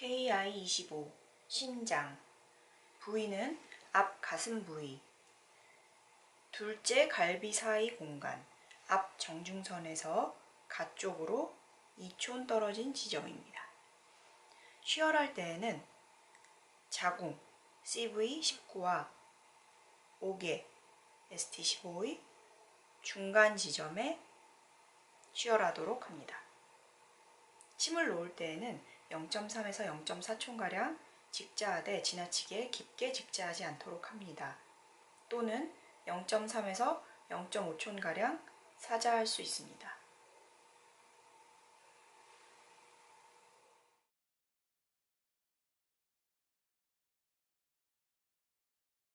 KI-25 신장, 부위는 앞 가슴 부위, 둘째 갈비 사이 공간, 앞 정중선에서 가쪽으로 2촌 떨어진 지점입니다. 쉬혈할 때에는 자궁 CV19와 옥에 ST15의 중간 지점에 쉬혈하도록 합니다. 침을 놓을 때에는 0.3에서 0.4촌가량 직자하되 지나치게 깊게 직자하지 않도록 합니다. 또는 0.3에서 0.5촌가량 사자할 수 있습니다.